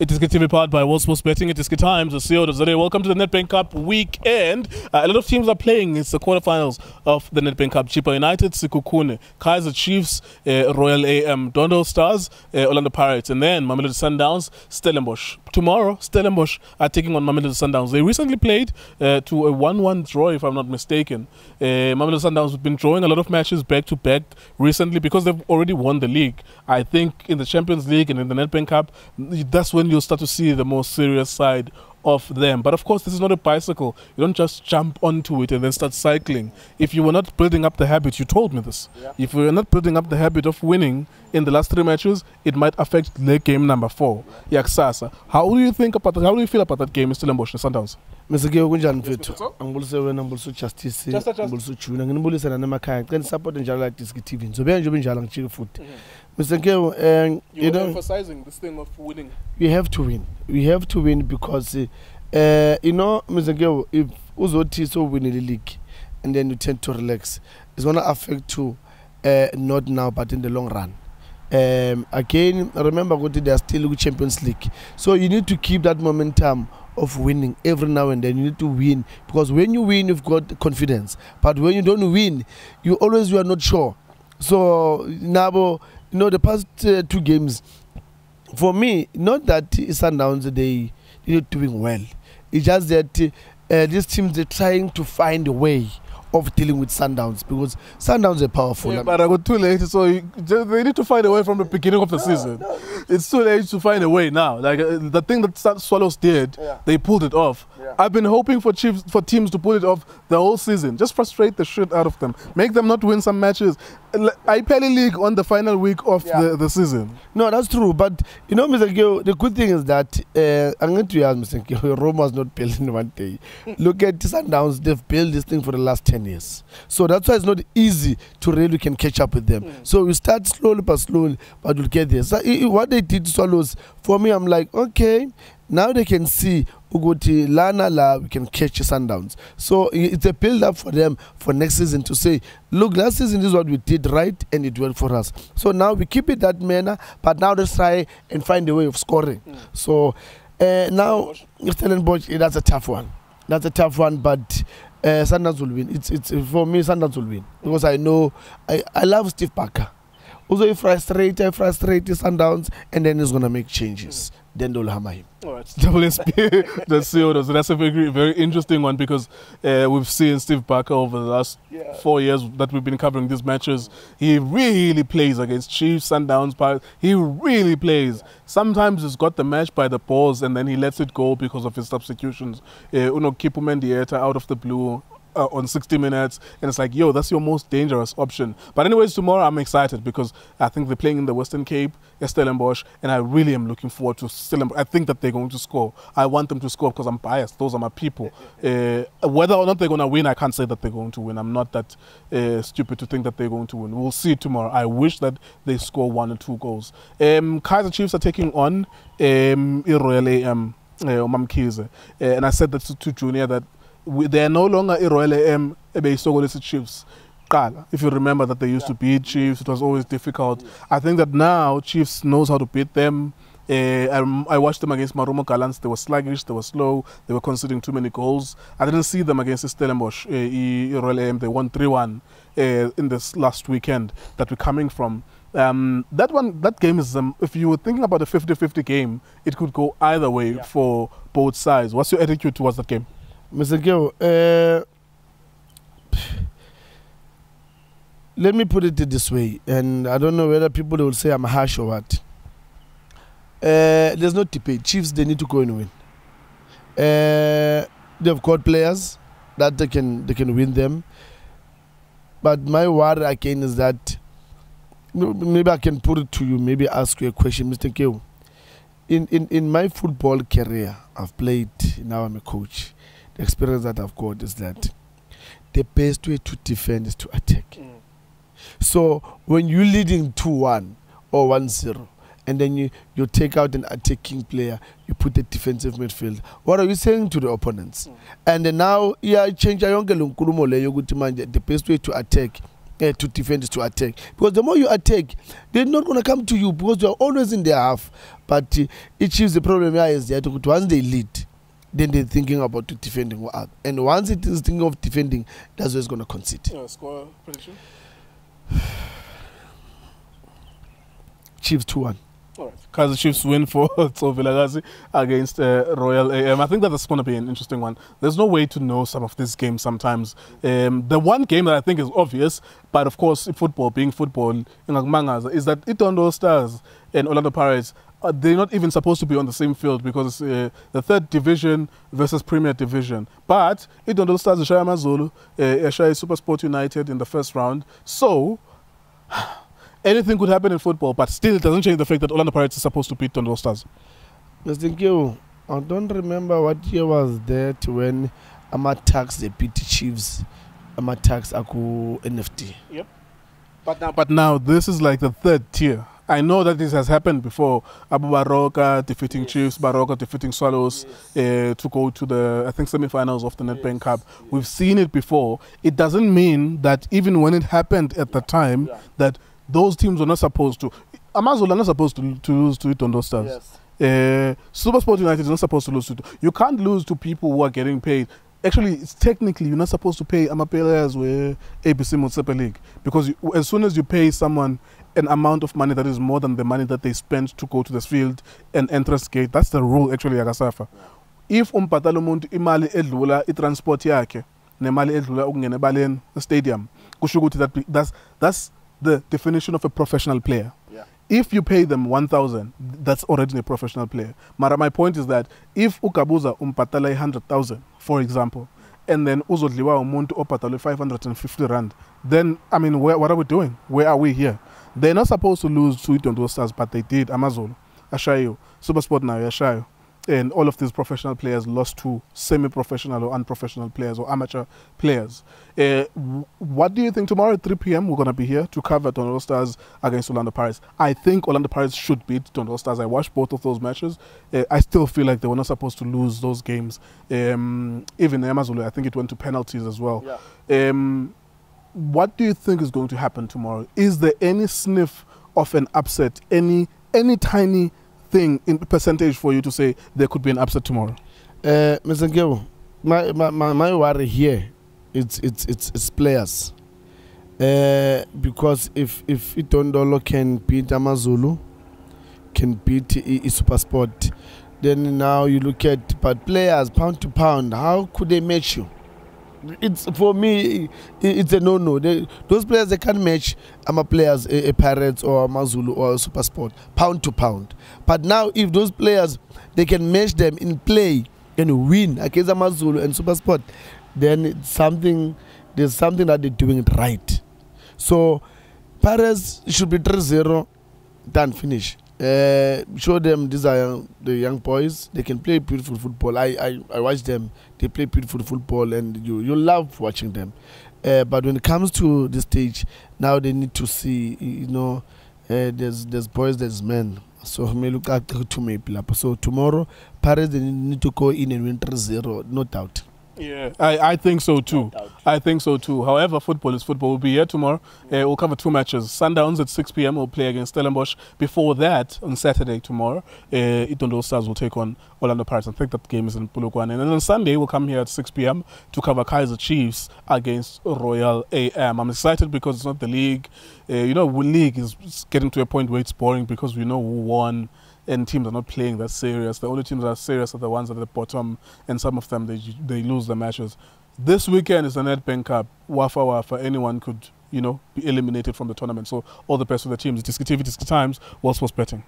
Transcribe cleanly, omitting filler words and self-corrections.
It is TV powered by World Sports Betting. It is iDiski Times, the CEO of the day. Welcome to the Nedbank Cup weekend. A lot of teams are playing. It's the quarterfinals of the Nedbank Cup. Chippa United, Sekhukhune, Kaizer Chiefs, Royal AM, Dondol Stars, Orlando Pirates, and then Mamelodi Sundowns, Stellenbosch. Tomorrow, Stellenbosch are taking on Mamelodi Sundowns. They recently played to a 1-1 draw, if I'm not mistaken. Mamelodi Sundowns have been drawing a lot of matches back-to-back recently because they've already won the league. I think in the Champions League and in the Nedbank Cup, that's when you'll start to see the more serious side of them. But of course, this is not a bicycle. You don't just jump onto it and then start cycling. If you were not building up the habit, you told me this. Yeah. If you were not building up the habit of winning in the last 3 matches, it might affect leg game number 4. Yaksasa. How do you think about that? How do you feel about that game, Stellenbosch and Sundowns? Mr. Geogunjan Vito, I'm also when I'm also justice, I'm also chewing, I'm going to and I'm can support and like this TV. So, we're enjoying Jalan Chill Food. Mr. Geo, you know, emphasizing this thing of winning. We have to win. We have to win because, you know, Mr. Geo, if Uzotiso win the league and then you tend to relax, it's going to affect you, not now, but in the long run. Again, remember, they are still in the Champions League. So, you need to keep that momentum of winning every now and then. You need to win because when you win, you've got confidence. But when you don't win, you are not sure. So Nabo, you know, the past 2 games, for me, not that Sundowns they're doing well. It's just that these teams they're trying to find a way of dealing with Sundowns because Sundowns are powerful. Yeah, but I got too late, so they need to find a way from the beginning of the season. No. It's too late to find a way now. Like the thing that Swallows did, yeah, they pulled it off. Yeah. I've been hoping for teams to pull it off the whole season. Just frustrate the shit out of them. Make them not win some matches. IPL League on the final week of the season. No, that's true. But you know, Mr. Geo, the good thing is that I'm going to ask Mr. Geo, Roma's not built in one day. Look at Sundowns, they've built this thing for the last 10 years. So that's why it's not easy to really can catch up with them. So you start slowly but slowly, but you'll get there. So what they did to Swallows, for me, I'm like, okay, now they can see Uguti Lana La, we can catch Sundowns. So it's a build up for them for next season to say, look, last season this is what we did right and it worked for us. So now we keep it that manner, but now let's try and find a way of scoring. So now Stellenbosch, that's a tough one. That's a tough one, but Sundowns will win. It's for me, Sundowns will win because I know I love Steve Barker. Also, he frustrates Sundowns, and then he's gonna make changes. Then they'll hammer him. All right, Double SP, the CEO. So that's a very, very interesting one because we've seen Steve Barker over the last 4 years that we've been covering these matches. He really plays against Chiefs, Sundowns, Pirates. He really plays. Sometimes he's got the match by the balls, and then he lets it go because of his substitutions. Uno Kipu Mendieta out of the blue. On 60 minutes, and it's like, yo, that's your most dangerous option. But anyways, tomorrow I'm excited because I think they're playing in the Western Cape, Stellenbosch, and I really am looking forward to Stellenbosch. I think that they're going to score. I want them to score because I'm biased. Those are my people. Whether or not they're going to win, I can't say that they're going to win. I'm not that stupid to think that they're going to win. We'll see tomorrow. I wish that they score 1 or 2 goals. Kaizer Chiefs are taking on Royal AM, and I said that to Junior that they are no longer Royal AM, Ebeyisogolisa Chiefs. If you remember that they used to beat Chiefs, it was always difficult. I think that now Chiefs knows how to beat them. I watched them against Marumo Kalans. They were sluggish, they were slow, they were conceding too many goals. I didn't see them against Stellenbosch, Royal AM. They won 3-1 in this last weekend that we're coming from. That game is, if you were thinking about a 50-50 game, it could go either way for both sides. What's your attitude towards that game? Mr. Geo, let me put it this way, and I don't know whether people will say I'm harsh or what. There's no debate. Chiefs, they need to go and win. They've got players that they can win them. But my worry again is that, maybe I can put it to you, maybe ask you a question, Mr. Geo. In my football career, I've played, now I'm a coach. Experience that I've got is that the best way to defend is to attack. So when you're leading 2-1 or 1-0, and then you take out an attacking player, you put the defensive midfield, what are you saying to the opponents? And then now, the best way to attack to defend, to attack. Because the more you attack, they're not going to come to you because you are always in their half. But it is the problem here is that once they lead, then they're thinking about defending. And once it is thinking of defending, that's where it's going to concede. Yeah, score prediction? Chiefs 2-1. All right. Kaizer Chiefs win for Tso Vilakazi against Royal AM. I think that's going to be an interesting one. There's no way to know some of these games sometimes. The one game that I think is obvious, but of course, football being football in Mangas, is that Dondol Stars and Orlando Pirates, they're not even supposed to be on the same field because the third division versus Premier Division. But Dondol Stars, Ishaya Mazulu, Ishaya Supersport United in the first round. So anything could happen in football, but still it doesn't change the fact that Orlando Pirates is supposed to beat Dondol Stars. Mr. Nkiu, I don't remember what year was that when AmaTax, they beat the Chiefs, AmaTax Aku NFT. Yep. But now this is like the third tier. I know that this has happened before. Abu Baroka defeating Chiefs, Baroka defeating Swallows to go to the, I think, semi-finals of the Nedbank Cup. We've seen it before. It doesn't mean that even when it happened at the time that those teams were not supposed to. AmaZulu are not supposed to lose to Dondol Stars. Yes. Supersport United is not supposed to lose to. You can't lose to people who are getting paid. Actually, it's technically you're not supposed to pay players with ABC Motsepe League because as soon as you pay someone an amount of money that is more than the money that they spent to go to this field and entrance gate, that's the rule actually, Yagasafa. If umpatala umuntu imali edlula itransport yakhe nemali edlula ukungena ebaleni stadium, kusho ukuthi that's the definition of a professional player. Yeah. If you pay them 1,000, that's already a professional player. Mara, my point is that if ukabuza umpatala 100,000, for example, and then uzodliwa umuntu opatala 550 rand, then I mean, what are we doing? Where are we here? They're not supposed to lose to Dondol Stars, but they did. AmaZulu, Ashayo, SuperSport now, Ashayo, and all of these professional players lost to semi-professional or unprofessional players or amateur players. What do you think? Tomorrow at 3 p.m. we're going to be here to cover Dondol Stars against Orlando Pirates. I think Orlando Pirates should beat Dondol Stars. I watched both of those matches. I still feel like they were not supposed to lose those games. Even AmaZulu, I think it went to penalties as well. Yeah. What do you think is going to happen tomorrow? Is there any sniff of an upset, any tiny thing in percentage for you to say there could be an upset tomorrow? Mr. Ngebo, my worry here it's players, because if Dondol can beat AmaZulu, can beat SuperSport, then now you look at but players pound to pound, how could they match you? It's for me, it's a no-no. Those players, they can't match players, a Pirates or AmaZulu or SuperSport, pound to pound. But now, if those players, they can match them in play and win against AmaZulu and SuperSport, then it's something, there's something that they're doing it right. So, Pirates should be 3-0, done, finish. Show them these are the young boys. They can play beautiful football. I watch them. They play beautiful football, and you love watching them. But when it comes to the stage, now they need to see. You know, there's boys, there's men. So may look at to me. So tomorrow, Paris, they need to go in and win 3-0, no doubt. Yeah, I think so too. I think so too. However, football is football. We'll be here tomorrow. We'll cover two matches. Sundowns at 6 p.m. will play against Stellenbosch. Before that, on Saturday tomorrow, Dondol Stars will take on Orlando Pirates. I think that game is in Polokwane. And then on Sunday, we'll come here at 6 p.m. to cover Kaizer Chiefs against Royal AM. I'm excited because it's not the league. You know, the league is getting to a point where it's boring because we know who won. And teams are not playing that serious. The only teams that are serious are the ones at the bottom, and some of them, they lose the matches. This weekend is the Nedbank Cup. Wafa Wafa, anyone could, you know, be eliminated from the tournament. So all the best for the teams. iDiski Times, World Sports Betting.